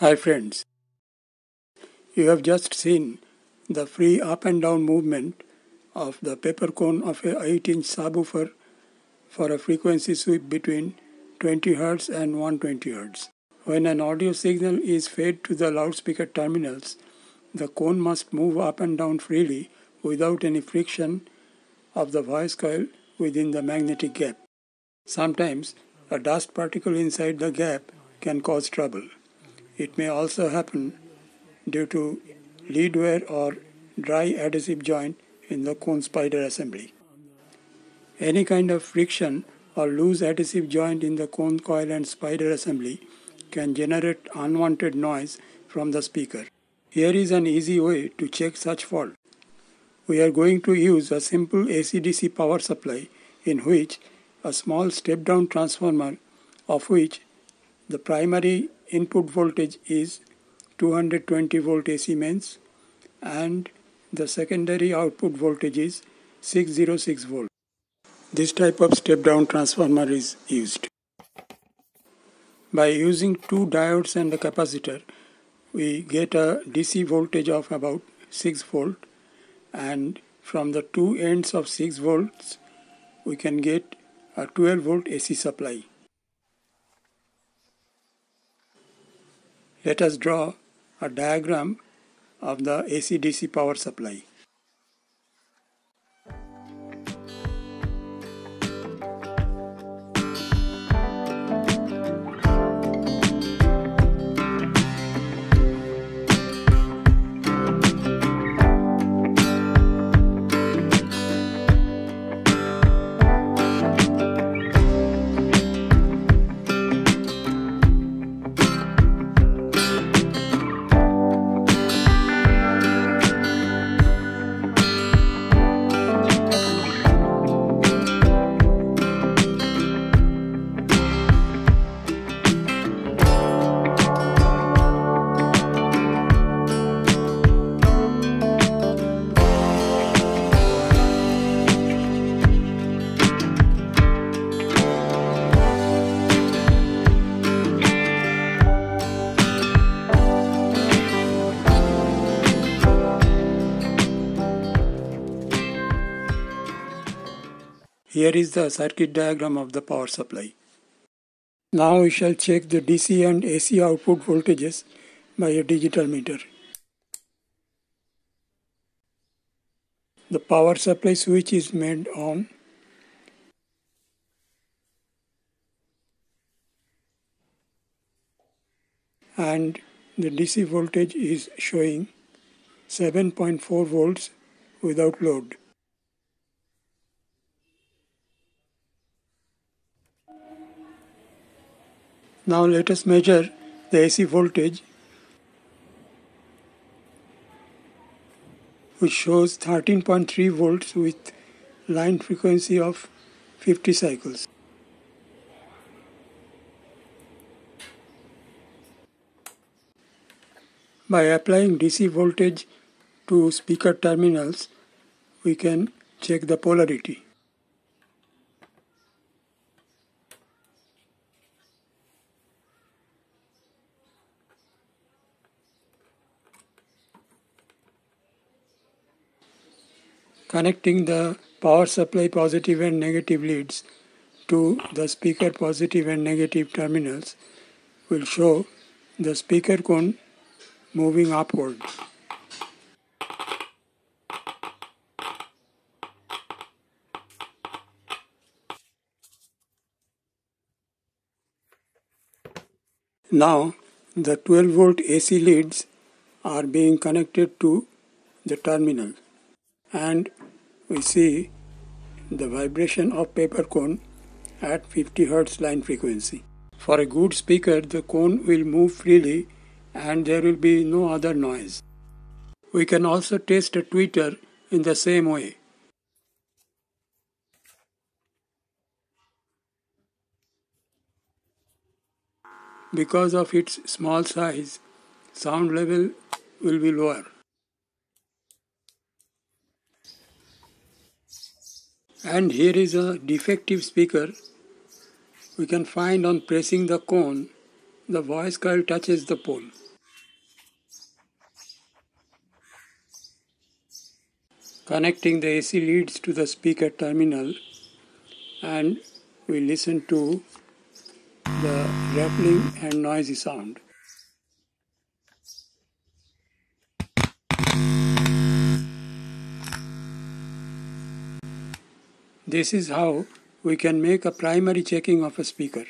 Hi friends, you have just seen the free up and down movement of the paper cone of a 8-inch subwoofer for a frequency sweep between 20 Hz and 120 Hz. When an audio signal is fed to the loudspeaker terminals, the cone must move up and down freely without any friction of the voice coil within the magnetic gap. Sometimes a dust particle inside the gap can cause trouble. It may also happen due to lead wear or dry adhesive joint in the cone spider assembly. Any kind of friction or loose adhesive joint in the cone coil and spider assembly can generate unwanted noise from the speaker. Here is an easy way to check such fault. We are going to use a simple AC-DC power supply in which a small step-down transformer, of which the primary input voltage is 220 volt AC mains and the secondary output voltage is 606 volt. This type of step down transformer is used. By using two diodes and a capacitor, we get a DC voltage of about 6 volt, and from the two ends of 6 volts we can get a 12 volt AC supply. Let us draw a diagram of the AC-DC power supply. Here is the circuit diagram of the power supply. Now we shall check the DC and AC output voltages by a digital meter. The power supply switch is made on. And the DC voltage is showing 7.4 volts without load. Now let us measure the AC voltage, which shows 13.3 volts with line frequency of 50 cycles. By applying DC voltage to speaker terminals, we can check the polarity. Connecting the power supply positive and negative leads to the speaker positive and negative terminals will show the speaker cone moving upward. Now the 12 volt AC leads are being connected to the terminal, and we see the vibration of paper cone at 50 Hz line frequency. For a good speaker, the cone will move freely and there will be no other noise. We can also test a tweeter in the same way. Because of its small size, sound level will be lower. And here is a defective speaker. We can find on pressing the cone, the voice coil touches the pole. Connecting the AC leads to the speaker terminal, and we listen to the rattling and noisy sound. This is how we can make a primary checking of a speaker.